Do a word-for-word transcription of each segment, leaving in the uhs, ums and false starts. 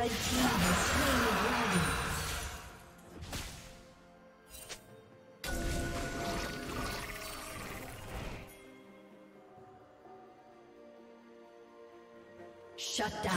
Red team has slain the dragon. Shut down.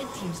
Red Team's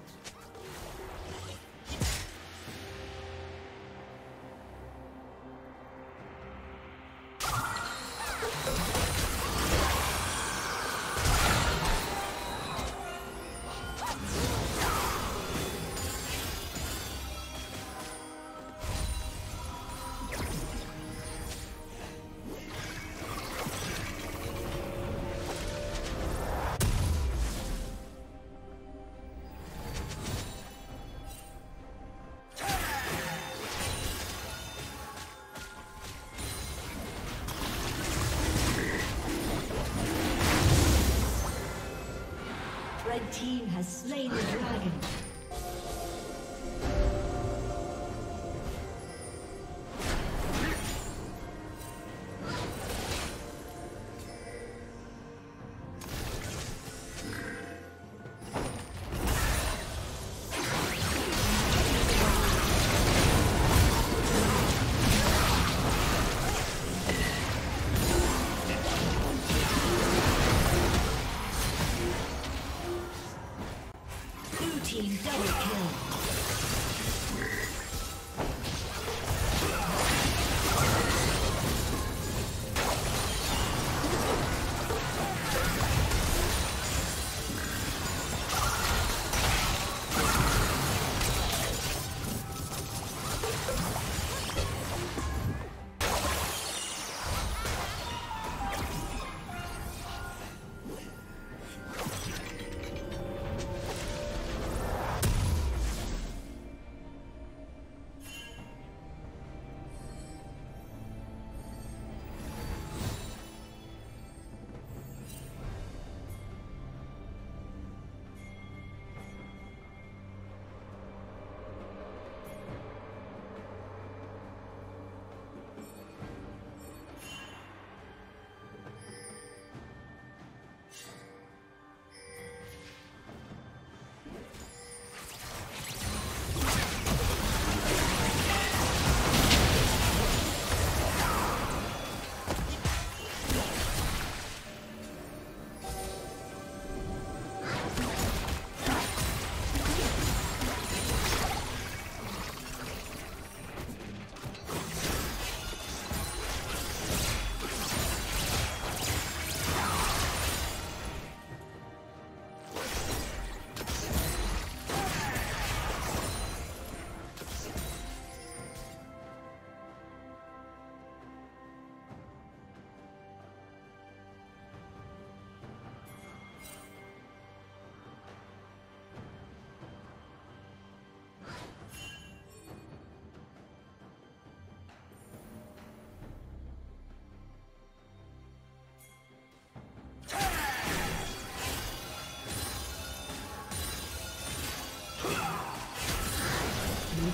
The team has slain the dragon.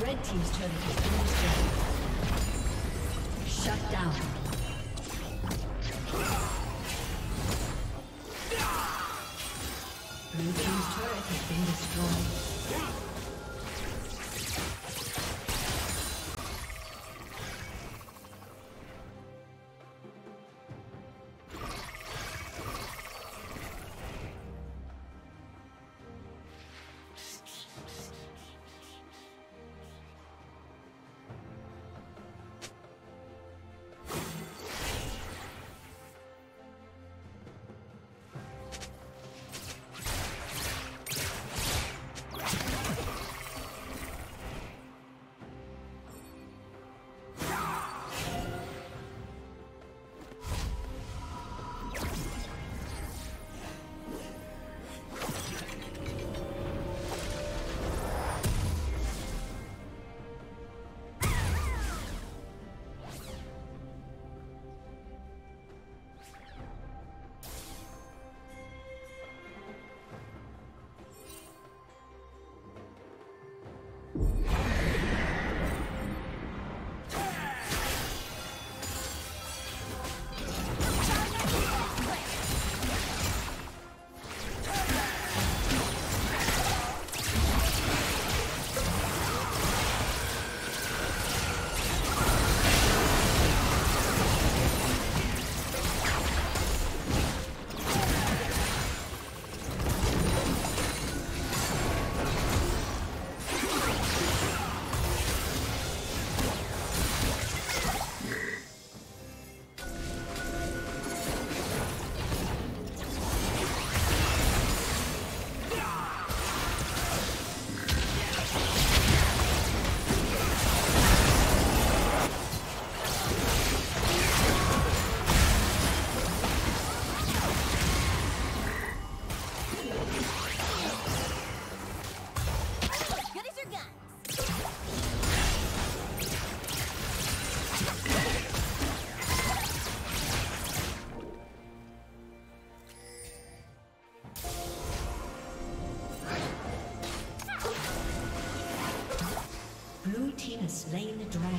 Red Team's turret has been destroyed. Shut down. Blue Team's turret has been destroyed. slain the dragon.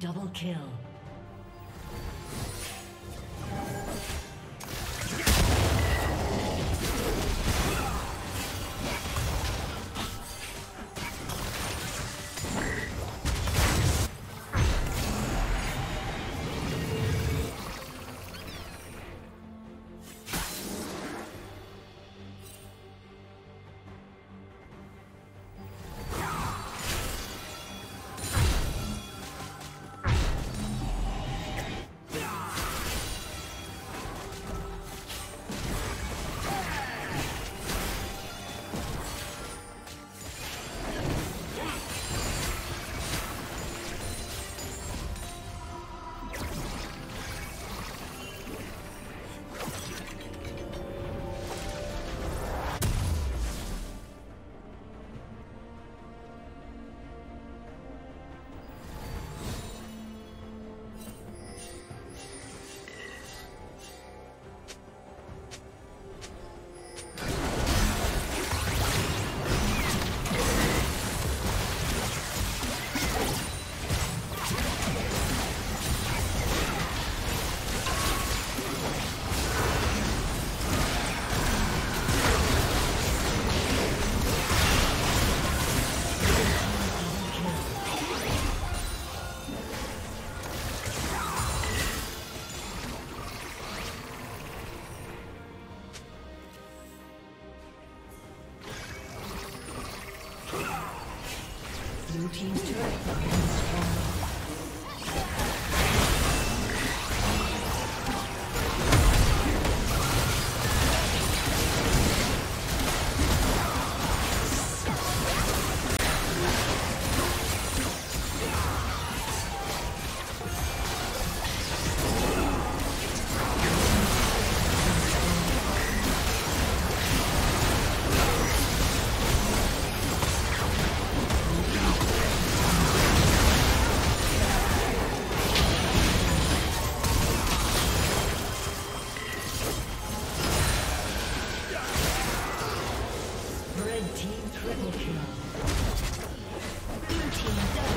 Double kill. Blue team's turret has been destroyed. Red team triple kill. Blue team double kill.